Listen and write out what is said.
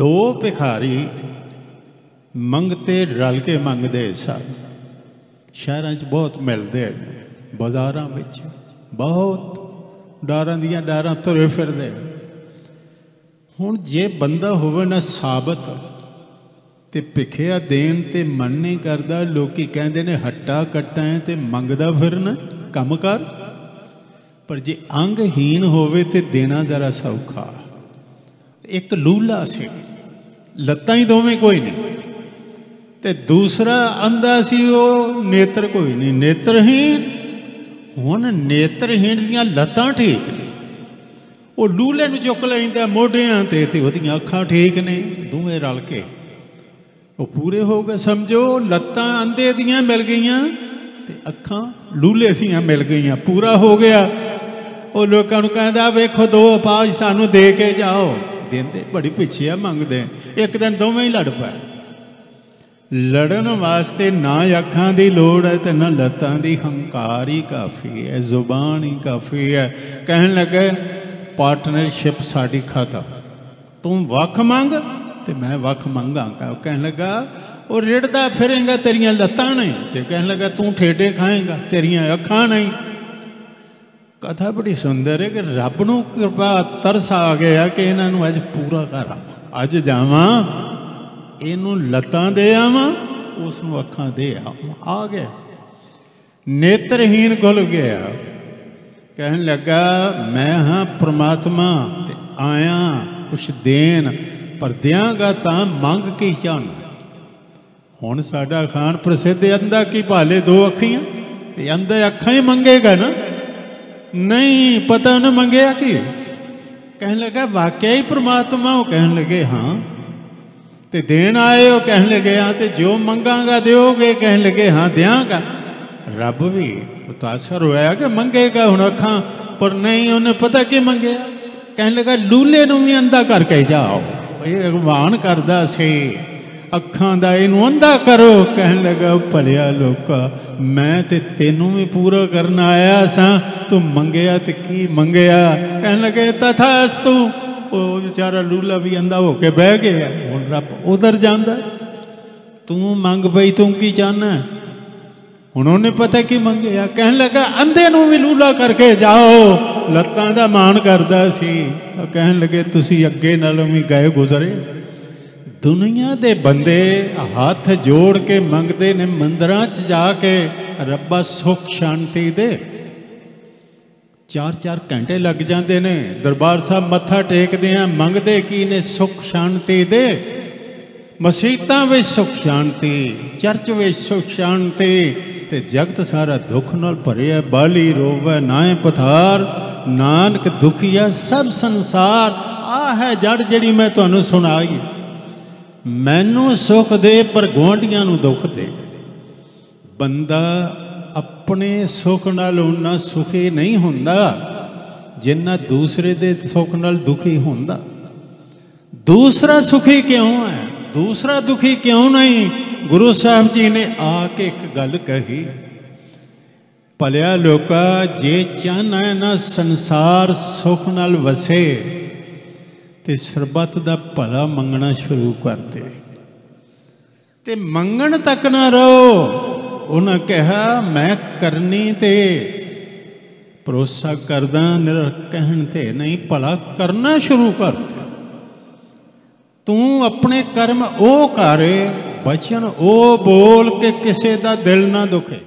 दो भिखारी मंगते रल के मंगते सन। शहर च बहुत मिलते हैं, बाजारों में बहुत डारां दियां डारां तुरे फिरदे। हुण जे बंदा होवे ना साबत ते भिखिया देन ते मन नहीं करदा, लोकी कहंदे ने हट्टा कट्टा है ते मंगदा फिरना कम कर, पर जे अंगहीन होवे ते देना जरा सौखा। एक लूला सी, लत्तां ही दोवें कोई नहीं, ते दूसरा अंधा सी, वो नेत्र कोई नहीं, नेत्रहीन। हुण नेत्रहीन दीयां लत्तां ठीक ने, वो लूले नूं चुक लैंदा मोढियां ते ते ओहदीयां अखां ठीक ने, दोवें रल के वो पूरे हो गए। समझो लत्तां अंधे दीयां मिल गईयां ते अखां लूले दीयां मिल गईयां, पूरा हो गया। वो लोकां नूं कहंदा वेखो दो पाज सानूं दे के जाओ, देंदे बड़ी पिछे आ मंगदे। एक दिन दोवें ही लड़ पए। लड़न वास्ते ना अखां दी लोड़ है ते ना लत्तां दी, हंकार ही काफ़ी है, जुबान ही काफ़ी है। कहन लगे पार्टनरशिप साडी खाता, तू वख मंग ते मैं वख मंगांगा। कहन लगा वो रेड़दा फिरेगा, तेरिया लत्तां नहीं। तो कहने लगा तू ठेडे खाएगा, तेरिया अखां नहीं। कथा बड़ी सुंदर है कि रब नूं कृपा तरस आ गया कि इन्हां नूं अज पूरा करा, अज जावां इहनूं लत्तां दे आवां, उसनूं अखां दे आवां। आ गया नेत्रहीन खुल गया। कहने लगा मैं हाँ परमात्मा ते आया कुछ देन, पर देंगा तां मंग के चाहना। हुण साडा खान प्रसिद्ध अंधा की भाले दो अखियां, ते अंधा अखां ही मंगेगा ना, नहीं पता ना मंगया कि। कहन लगा वाकया ही परमात्मा हो? कहन लगे हाँ। ते देन आए हो? कहन लगे हाँ। ते जो मंगांगा दोगे? कहन लगे हाँ देंगा। रब भी मुतासर होया कि मंगेगा हुण अखां, पर नहीं, उन्हें पता कि मंगया। कहन लगा लूले नूं भी अंधा करके जाओ, ये अगवान करदा सी अखां दा, इनू अंधा करो। कहन लगा भलिया लोका, मैं ते तेनू भी पूरा करन आया सा, तू मंगया ते की मंगया। कहन लगे तथास्तु। ओ बेचारा लूला भी अंधा होके बह गया। हुण रब उधर जांदा, तू मंग पई, तू की चाहना? हुण उन्हें पता की मंगया। कहन लगा अंधे नू भी लूला करके जाओ, लत्तां दा मान करदा सी। कहन लगे तुसी अगे नालों भी गए गुजरे। दुनिया दे बंदे हाथ जोड़ के मंगते ने, मंदिरां च जाके रब्बा सुख शांति दे। 4-4 घंटे लग जाते ने, दरबार साहब मत्था टेकदे आ, मंगते की ने? सुख शांति दे। मसीतां विच सुख शांति, चर्च विच सुख शांति। ते जगत सारा दुख नाल भरिया, बाली रोवै नाए पथार, नानक दुखिया सब संसार। आ है जड़ जिहड़ी मैं तुहानूं सुणाई, मैनू सुख दे पर गुआंढियां नू दुख दे। बंदा अपने सुख नाल उन्ना सुखी नहीं हुंदा जिन्ना दूसरे दे सुख नाल दुखी हुंदा। दूसरा सुखी क्यों है, दूसरा दुखी क्यों नहीं? गुरु साहब जी ने आके एक गल कही, भलिया लोका जे चाहना है ना संसार सुख नाल वसे, ते सरबत दा भला मंगना शुरू कर दे, ते मंगण तक ना रहो। उन्हें कहा मैं करनी ते भरोसा करदा, कहण ते नहीं, भला करना शुरू कर दे। तू अपने कर्म ओ कर, बचन ओ बोल के किसी दा दिल ना दुखे।